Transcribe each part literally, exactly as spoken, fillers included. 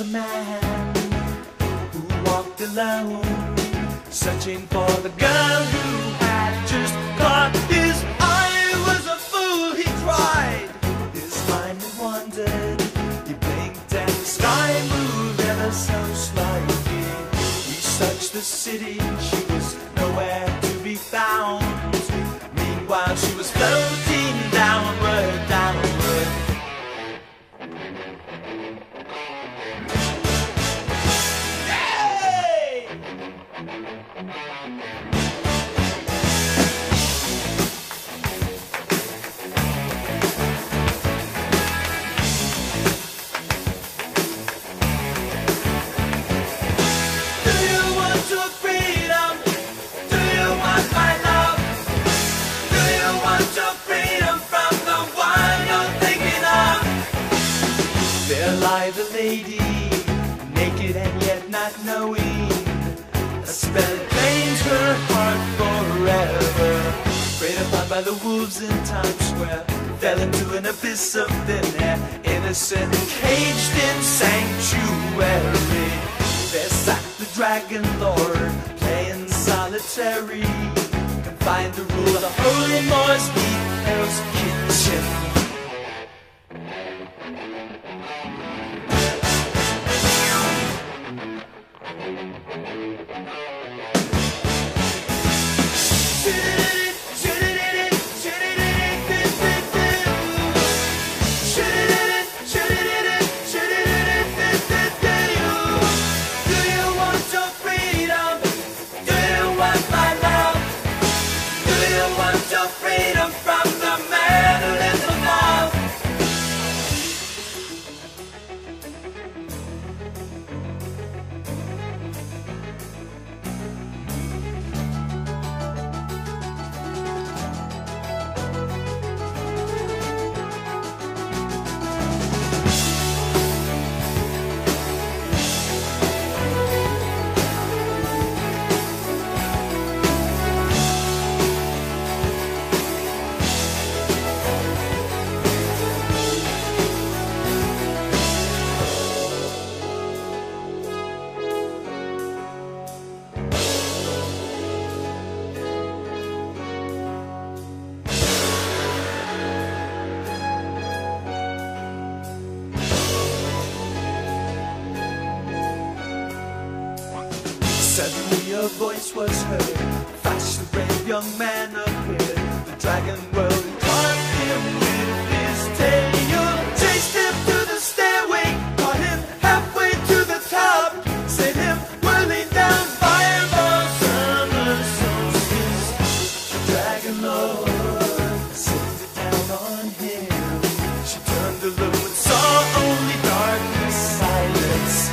was a man who walked alone, searching for the girl who had just caught his eye. Was a fool, he tried. His mind wandered, he blinked and the sky moved ever so slightly. He searched the city, she was nowhere to be found. Meanwhile she was floating downward, downward. The lady, naked and yet not knowing, a spell claims her heart forever. Preyed upon by the wolves in Times Square, fell into an abyss of thin air, innocent, caged in sanctuary. There sat the dragon lord, playing solitary, confined to rule of the holy Moors, the Hell's Kitchen. Suddenly a voice was heard, flash the brave young man appeared. The dragon whirled and caught him with his tail, chased him to the stairway, caught him halfway to the top, sent him whirling down by more somersaults. The dragon lord slipped down on him. She turned to look and saw only darkness, silence.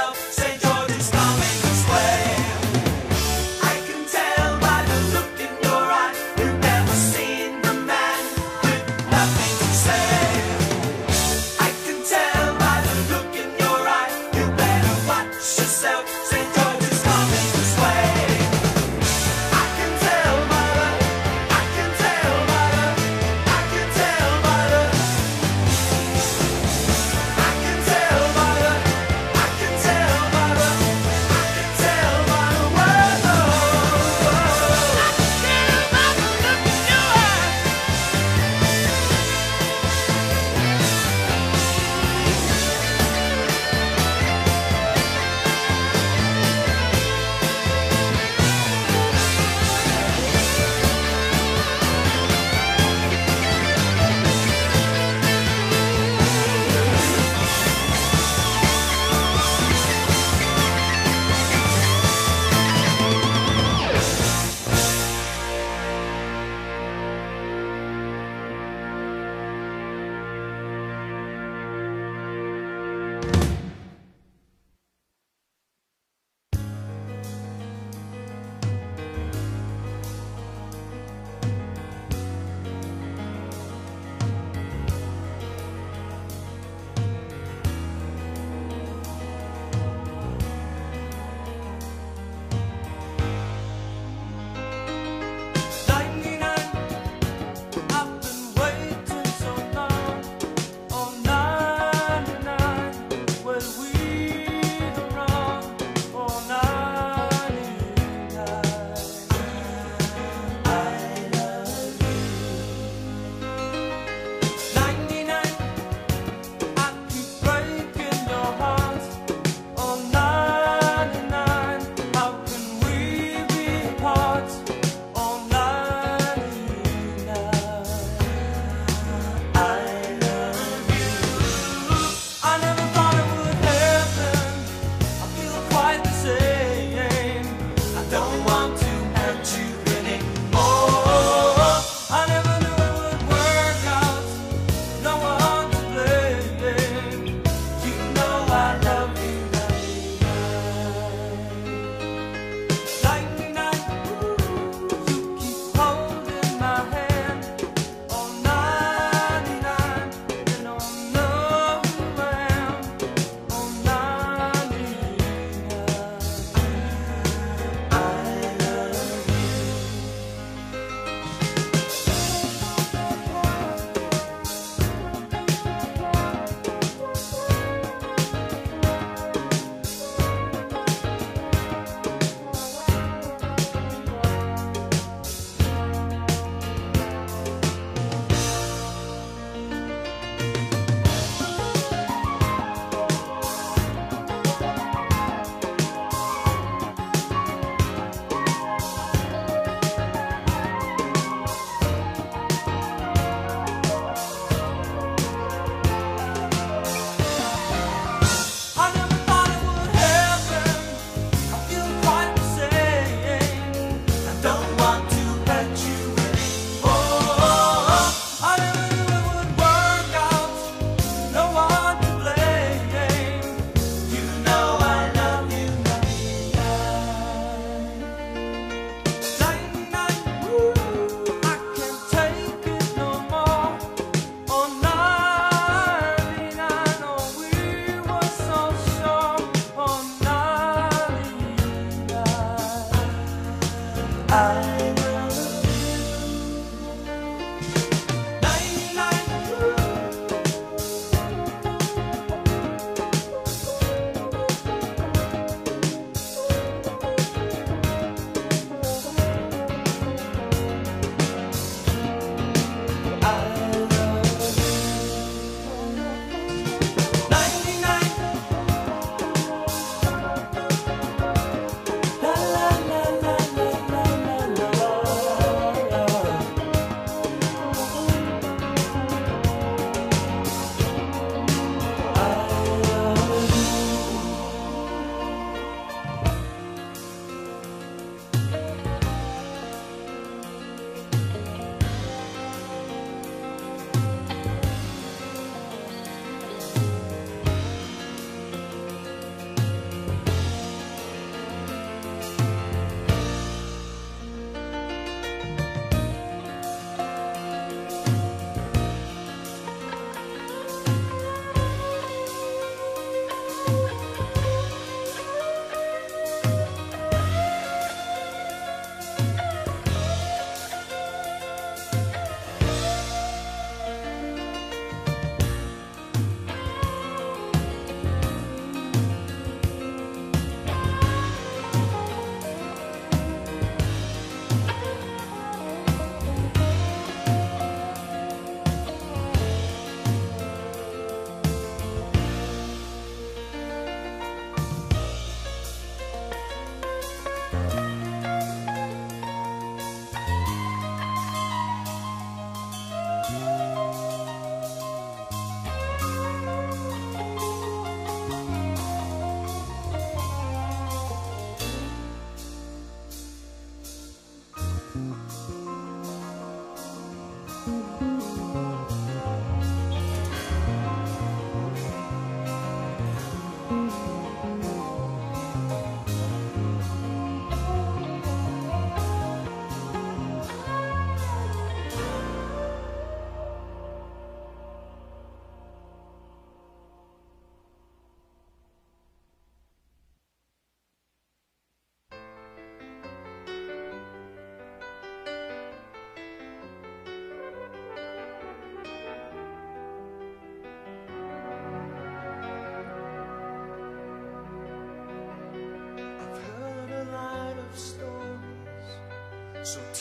Tell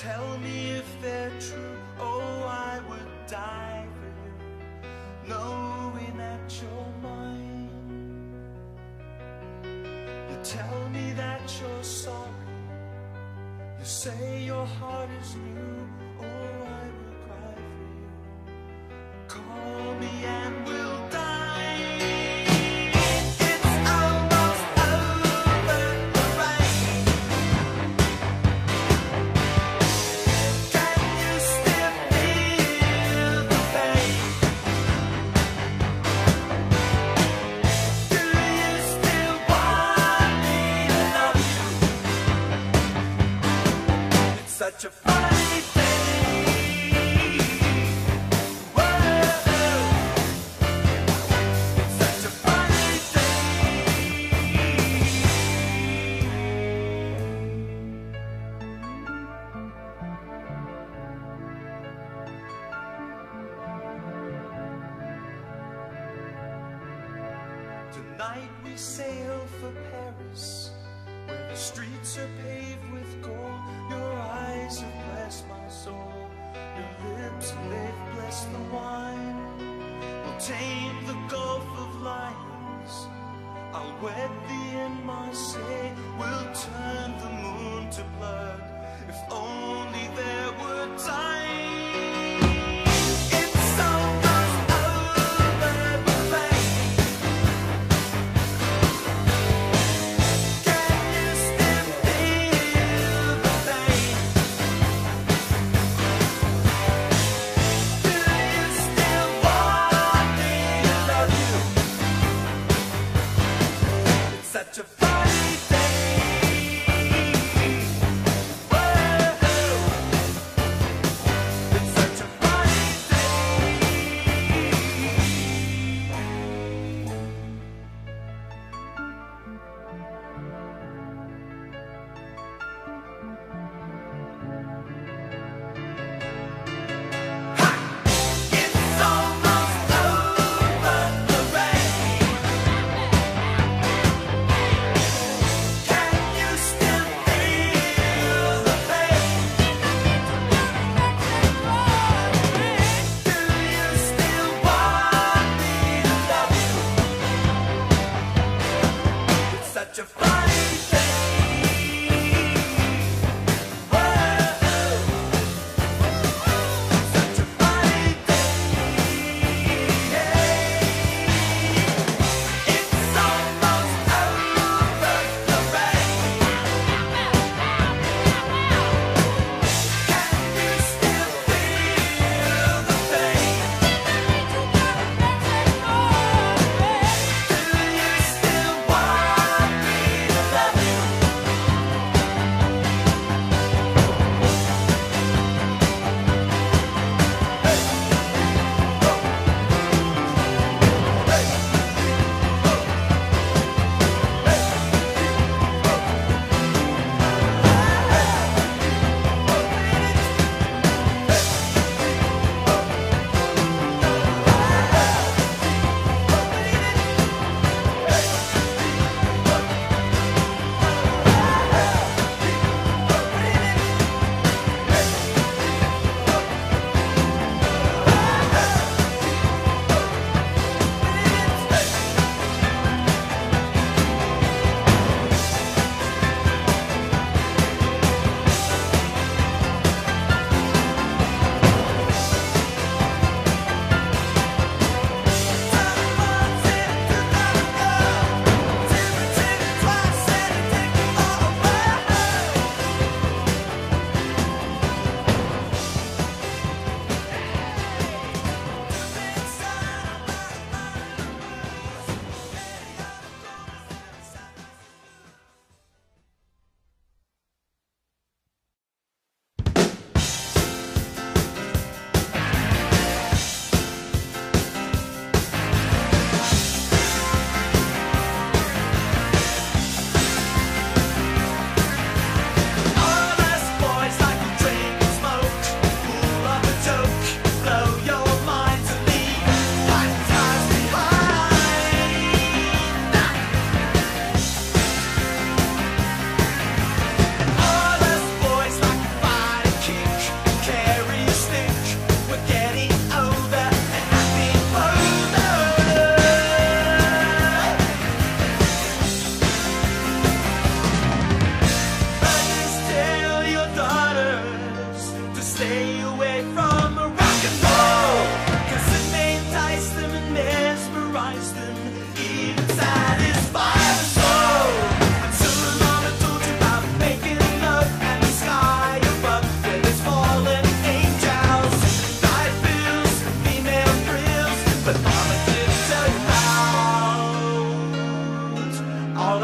Tell me if they're true. Oh, I would die for you, knowing that you're mine. You tell me that you're sorry. You say your heart is new. Oh, I will cry for you. Call me and we'll die. Such a funny thing. Whoa. Such a funny thing. Tonight we sail for Paris, where the streets are paved with gold. Your eyes have blessed my soul. Your lips, they've blessed the wine. We'll tame the gulf of lions. I'll wed thee in Marseille. We'll turn the moon to blood. If only there were time. Such a funny thing. Whoa. It's such a funny thing. Ha! It's almost over the rain. Such a funny thing. Whoa. Such a funny thing. Yeah. It's almost over the rain. Can you still feel the pain? Do you still want me to love you?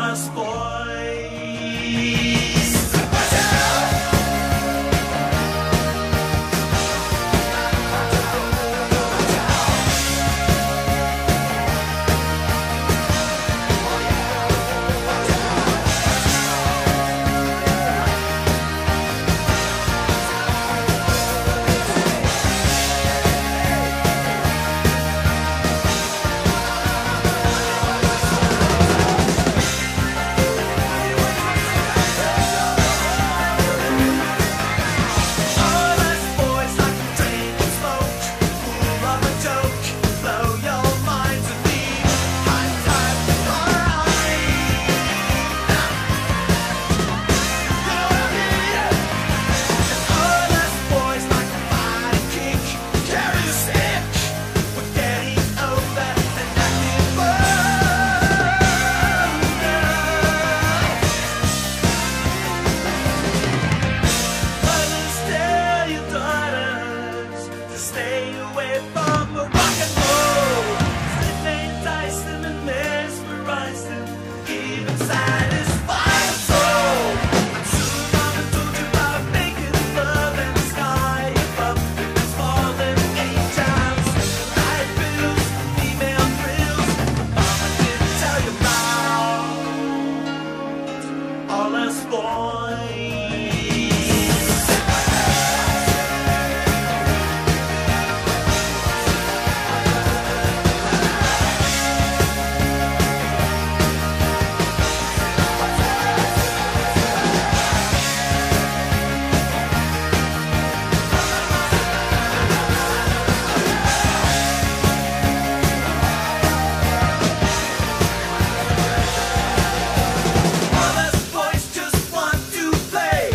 Christmas boys. Play.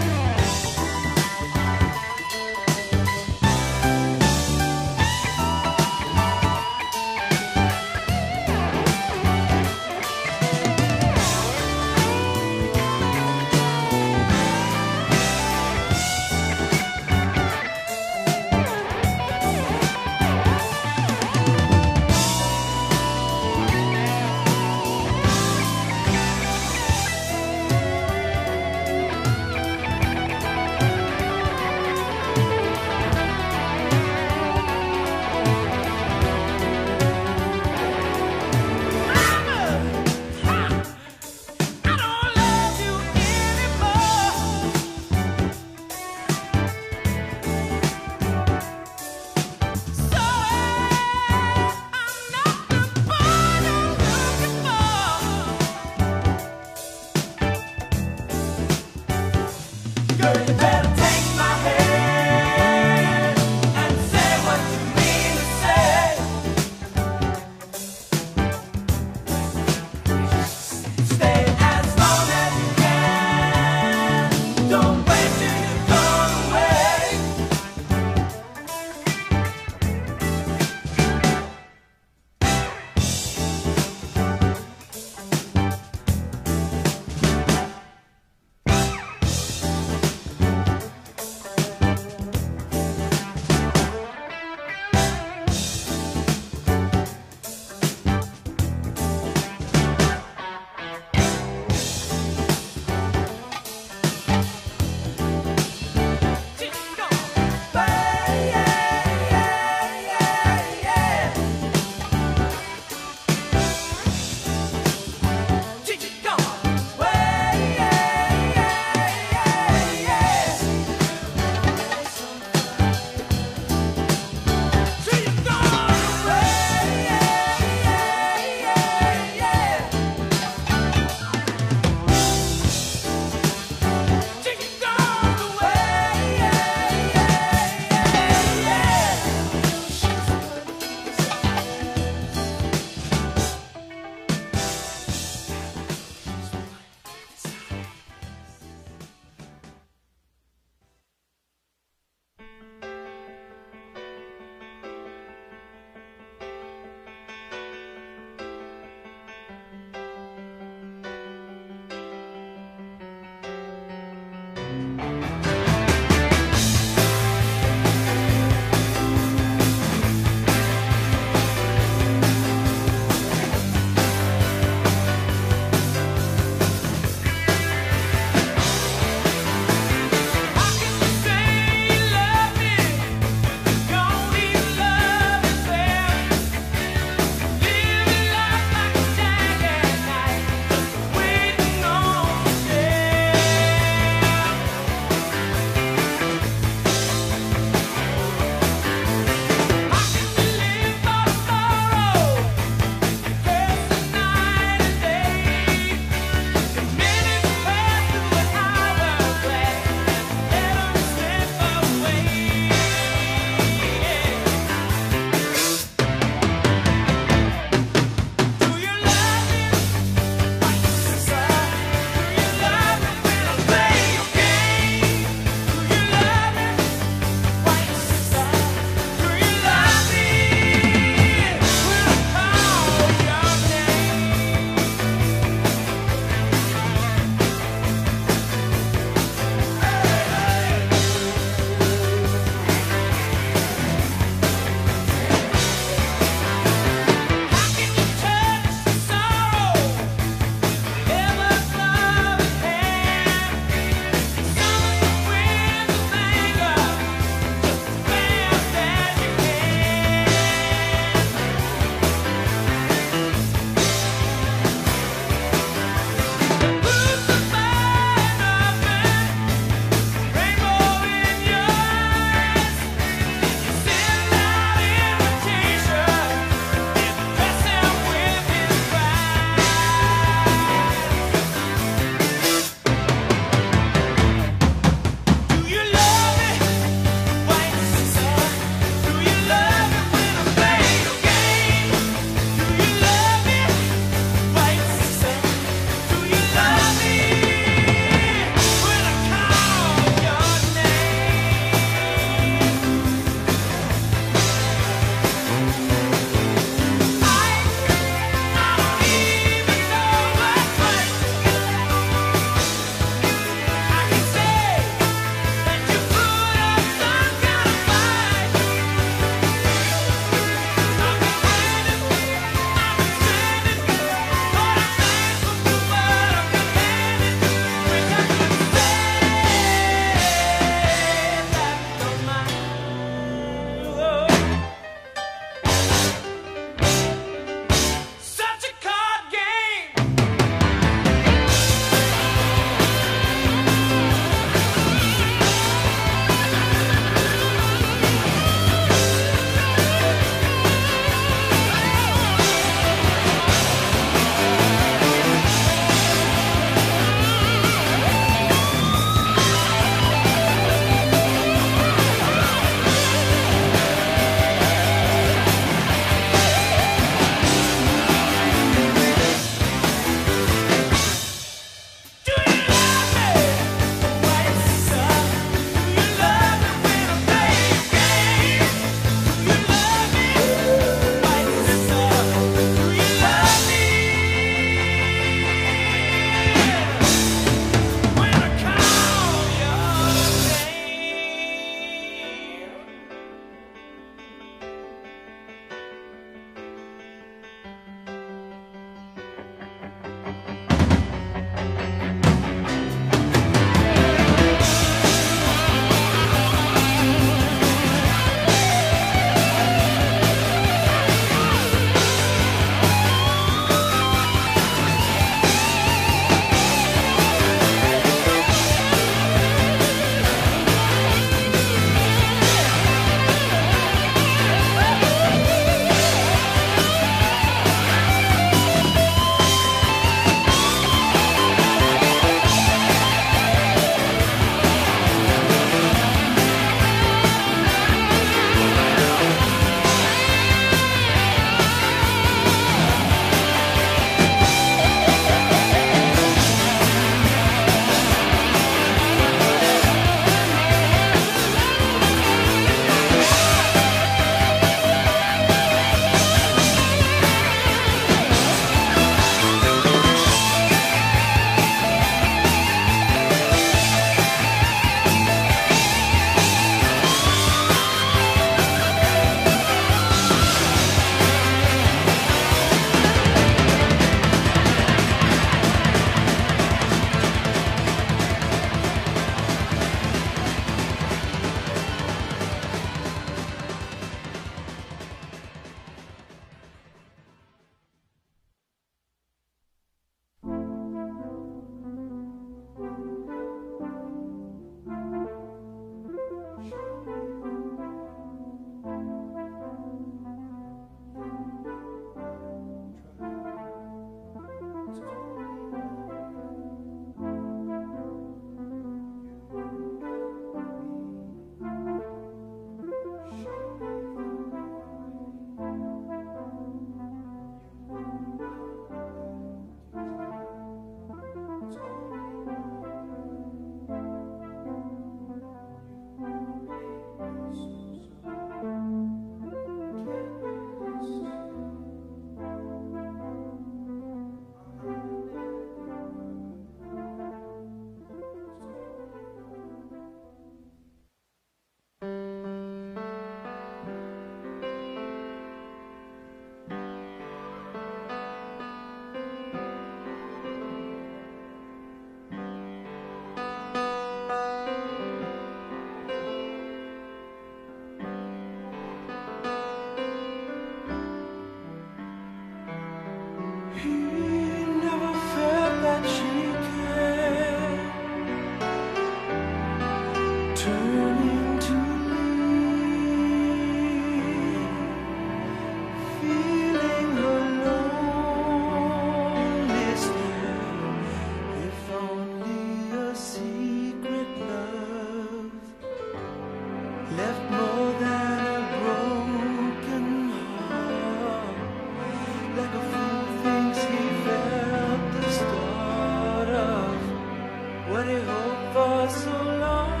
What he hoped for so long,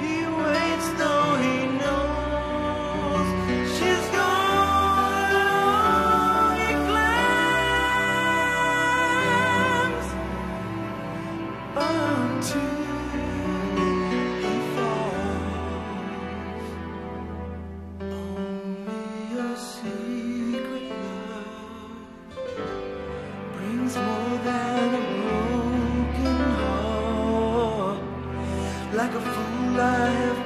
he waits though he knows she's gone along. He climbs until he falls. Only a secret love brings more than like a fool I have